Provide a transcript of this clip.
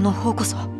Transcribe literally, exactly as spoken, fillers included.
の方こそ。